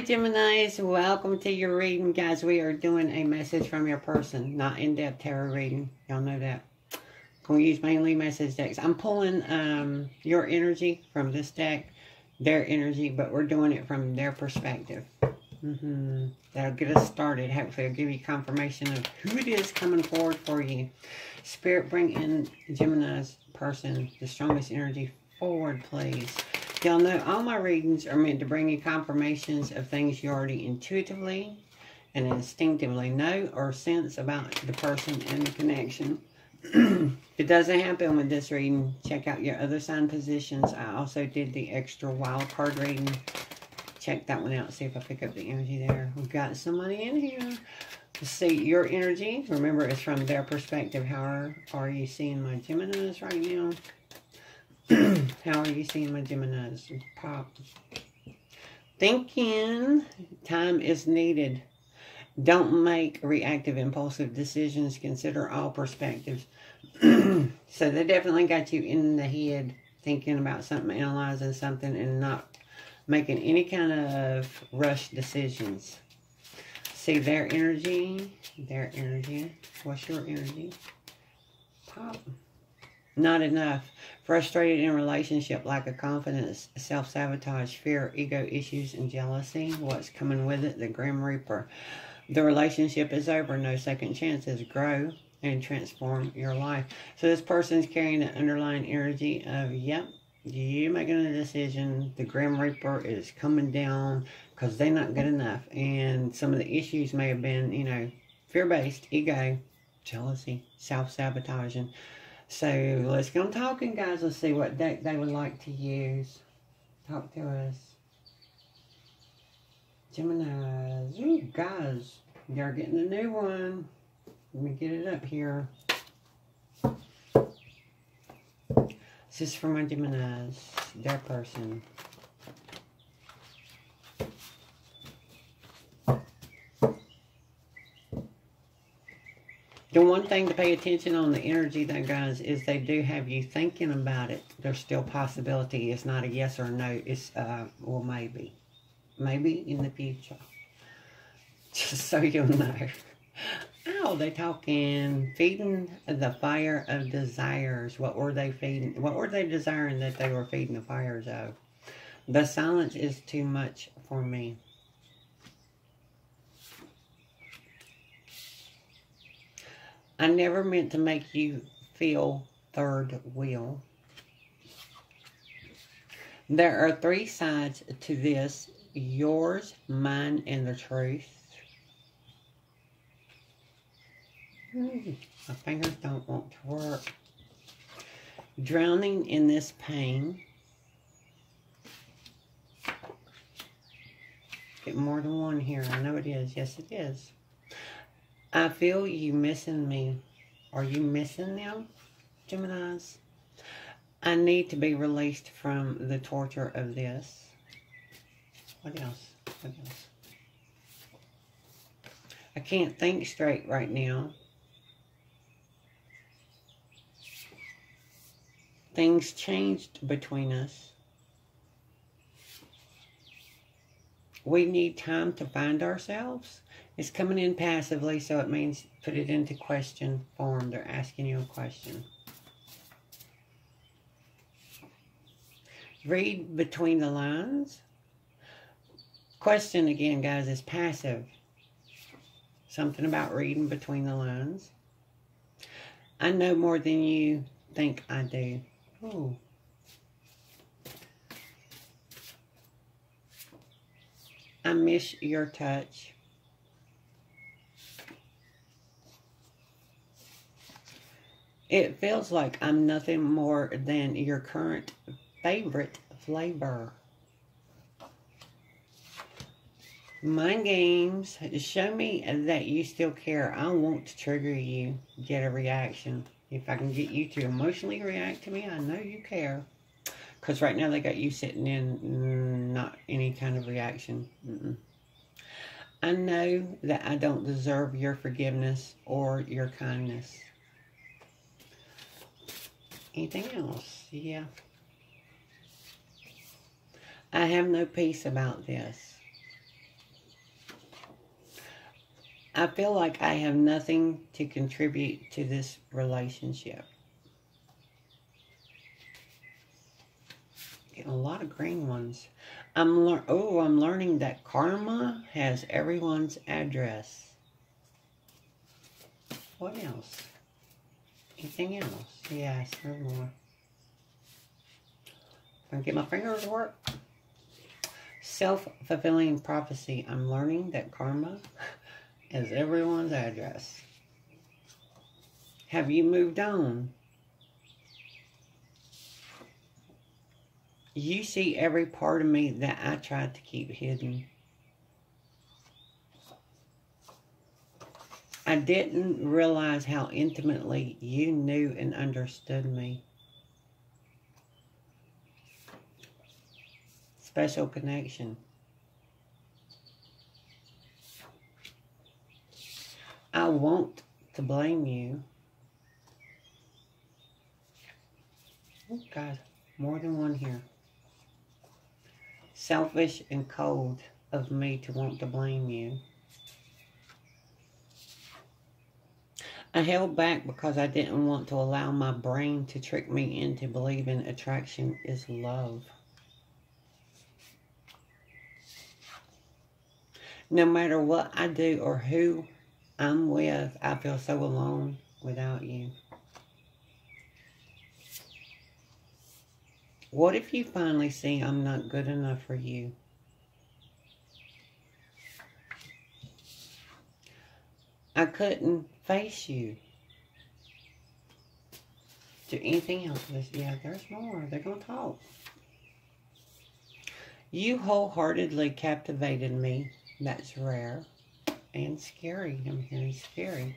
Hi Geminis, welcome to your reading. Guys, we are doing a message from your person, not in-depth tarot reading. Y'all know that. Gonna use mainly message decks. I'm pulling your energy from this deck, their energy, but we're doing it from their perspective. That'll get us started. Hopefully it'll give you confirmation of who it is coming forward for you. Spirit, bring in Gemini's person, the strongest energy forward, please. Y'all know all my readings are meant to bring you confirmations of things you already intuitively and instinctively know or sense about the person and the connection. If it doesn't happen with this reading, check out your other sign positions. I also did the extra wild card reading. Check that one out. See if I pick up the energy there. We've got somebody in here. Let's see your energy. Remember, it's from their perspective. How are you seeing my Geminis right now? How are you seeing my Geminis? Pop. Thinking. Time is needed. Don't make reactive, impulsive decisions. Consider all perspectives. So they definitely got you in the head thinking about something, analyzing something, and not making any kind of rush decisions. See their energy. Their energy. What's your energy? Pop. Not enough. Frustrated in relationship, lack of confidence, self-sabotage, fear, ego issues, and jealousy. What's coming with it? The Grim Reaper. The relationship is over. No second chances. Grow and transform your life. So this person's carrying the underlying energy of, yep, you making a decision. The Grim Reaper is coming down because they're not good enough. And some of the issues may have been, you know, fear-based, ego, jealousy, self-sabotaging. So let's get on talking, guys. Let's see what deck they would like to use. Talk to us. Geminis. Ooh, guys. They're getting a new one. Let me get it up here. This is for my Geminis. Their person. The one thing to pay attention on the energy, though, guys, is they do have you thinking about it. There's still possibility. It's not a yes or a no. It's, well, maybe. Maybe in the future. Just so you'll know. Oh, they talking. Feeding the fire of desires. What were they feeding? What were they desiring that they were feeding the fires of? The silence is too much for me. I never meant to make you feel third wheel. There are three sides to this. Yours, mine, and the truth. My fingers don't want to work. Drowning in this pain. Get more than one here. I know it is. Yes, it is. I feel you missing me. Are you missing them, Geminis? I need to be released from the torture of this. What else? What else? I can't think straight right now. Things changed between us. We need time to find ourselves. It's coming in passively, so it means put it into question form. They're asking you a question. Read between the lines. Question again, guys, is passive. Something about reading between the lines. I know more than you think I do. Ooh. I miss your touch. It feels like I'm nothing more than your current favorite flavor. Mind games. Show me that you still care. I want to trigger you. Get a reaction. If I can get you to emotionally react to me, I know you care. Because right now they got you sitting in not any kind of reaction. I know that I don't deserve your forgiveness or your kindness. Anything else? Yeah. I have no peace about this. I feel like I have nothing to contribute to this relationship. Getting a lot of green ones. I'm learning that karma has everyone's address. What else? Anything else? Yes, no more. I'm going to get my fingers to work. Self-fulfilling prophecy. I'm learning that karma is everyone's address. Have you moved on? You see every part of me that I tried to keep hidden. I didn't realize how intimately you knew and understood me. Special connection. I want to blame you. Oh, God, more than one here. Selfish and cold of me to want to blame you. I held back because I didn't want to allow my brain to trick me into believing attraction is love. No matter what I do or who I'm with, I feel so alone without you. What if you finally see I'm not good enough for you? I couldn't face you. Do anything else? Yeah, there's more. They're going to talk. You wholeheartedly captivated me. That's rare and scary. I'm hearing scary.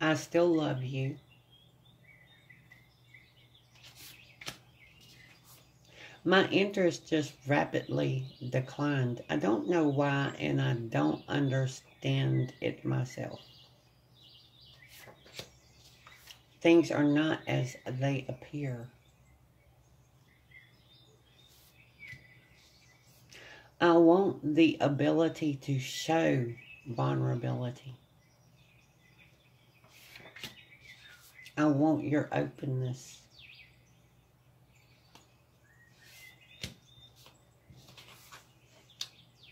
I still love you. My interest just rapidly declined. I don't know why, and I don't understand it myself. Things are not as they appear. I want the ability to show vulnerability. I want your openness.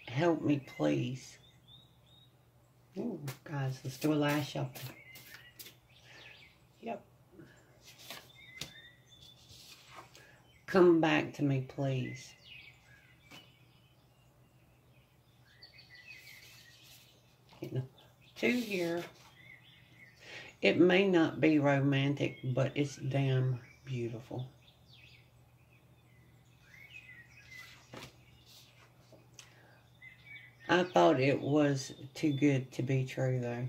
Help me, please. Ooh, guys, let's do a last shuffle. Yep. Come back to me, please. Two here. It may not be romantic, but it's damn beautiful. I thought it was too good to be true, though.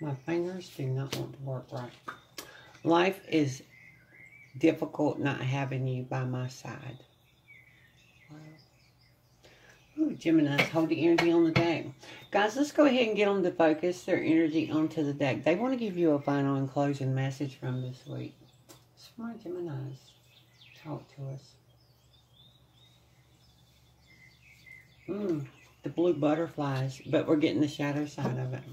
My fingers do not want to work right. Life is difficult not having you by my side. Ooh, Gemini's holding energy on the deck. Guys, let's go ahead and get them to focus their energy onto the deck. They want to give you a final and closing message from this week. Smart Gemini's, talk to us. The blue butterflies, but we're getting the shadow side of it.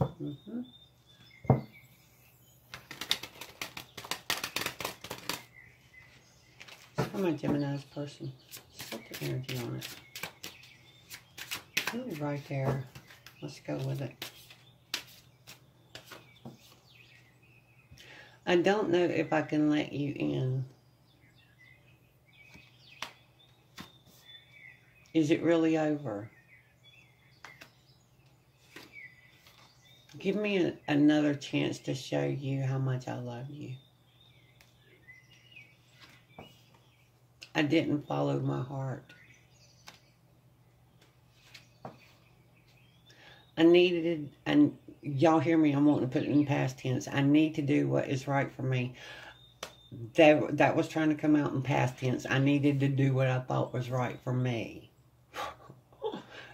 Come on, Gemini's person. Set the energy on it. Ooh, right there. Let's go with it. I don't know if I can let you in. Is it really over? Give me another chance to show you how much I love you. I didn't follow my heart. And y'all hear me, I'm wanting to put it in past tense. I need to do what is right for me. That was trying to come out in past tense. I needed to do what I thought was right for me.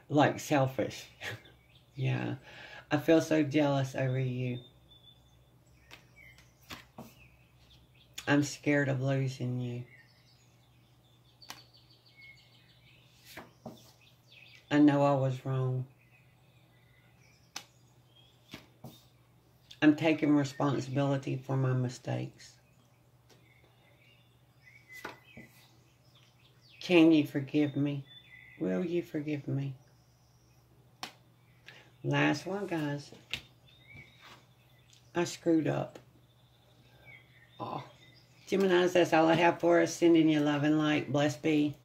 Like selfish. Yeah. I feel so jealous over you. I'm scared of losing you. I know I was wrong. I'm taking responsibility for my mistakes. Can you forgive me? Will you forgive me? Last one, guys. I screwed up. Oh, Geminis, that's all I have for us. Sending you love and light. Blessed be.